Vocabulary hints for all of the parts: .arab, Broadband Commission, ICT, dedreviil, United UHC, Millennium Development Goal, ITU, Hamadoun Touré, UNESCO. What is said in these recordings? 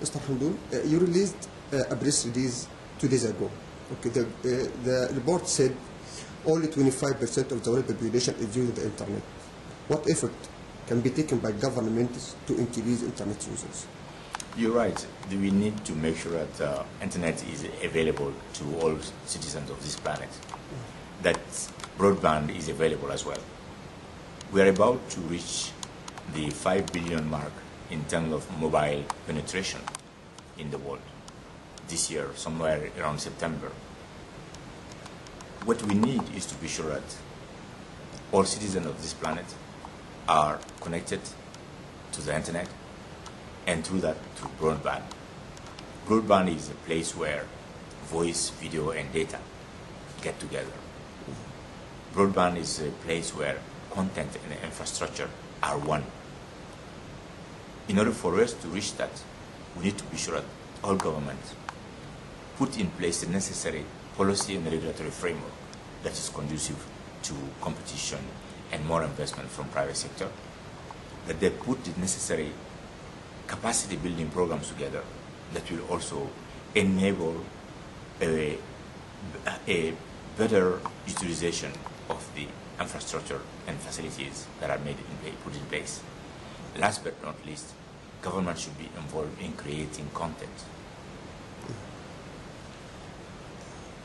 Mr. Hamadoun, you released a press release 2 days ago. Okay, the report said only 25% of the world population is using the internet. What effort can be taken by governments to increase internet users? You're right. We need to make sure that internet is available to all citizens of this planet, that broadband is available as well. We are about to reach the 5 billion mark in terms of mobile penetration in the world this year, somewhere around September. What we need is to be sure that all citizens of this planet are connected to the internet, and through that, to broadband. Broadband is a place where voice, video, and data get together. Broadband is a place where content and infrastructure are one. In order for us to reach that, we need to be sure that all governments put in place the necessary policy and regulatory framework that is conducive to competition and more investment from private sector, that they put the necessary capacity building programs together that will also enable a better utilization of the infrastructure and facilities that are put in place. Last but not least, government should be involved in creating content.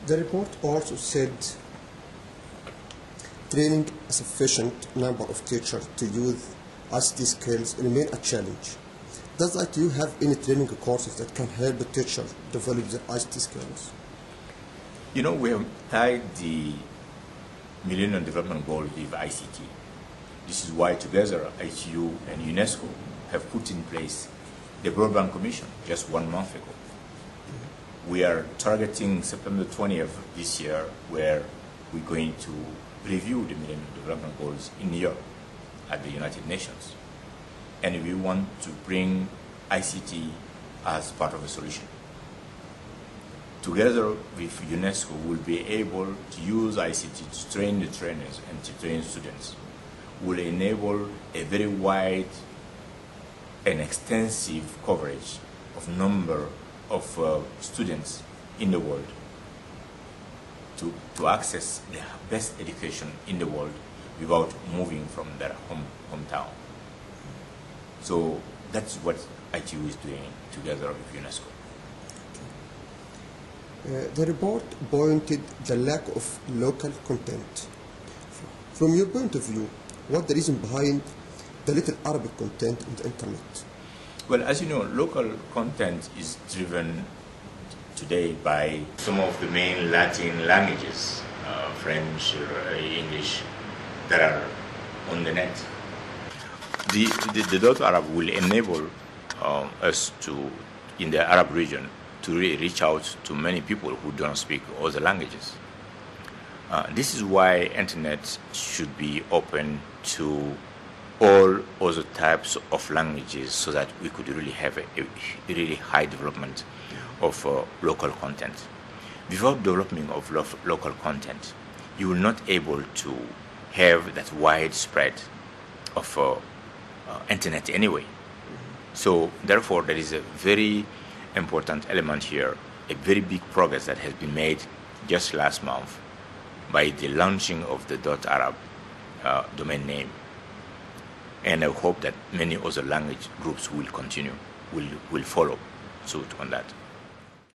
The report also said training a sufficient number of teachers to use ICT skills remain a challenge. Does ITU have any training courses that can help the teacher develop the ICT skills? You know, we have tied the Millennium Development Goal with ICT. This is why together ITU and UNESCO have put in place the Broadband Commission just 1 month ago. We are targeting September 20th this year, where we're going to review the Millennium Development Goals in New York at the United Nations. And we want to bring ICT as part of a solution. Together with UNESCO, we'll be able to use ICT to train the trainers and to train students. We'll enable a very wide and extensive coverage of number of students in the world to access the best education in the world without moving from their hometown. So that's what ITU is doing together with UNESCO. The report pointed the lack of local content. From your point of view, what's the reason behind the little Arabic content on the internet? Well, as you know, local content is driven today by some of the main Latin languages, French, English, that are on the net. The .arab will enable us to, in the Arab region, to really reach out to many people who don't speak all the languages. This is why internet should be open to all other types of languages, so that we could really have a really high development of local content. Without development of local content, you will not able to have that widespread of internet anyway. So therefore, there is a very important element here, a very big progress that has been made just last month by the launching of the .arab domain name. And I hope that many other language groups will follow suit on that.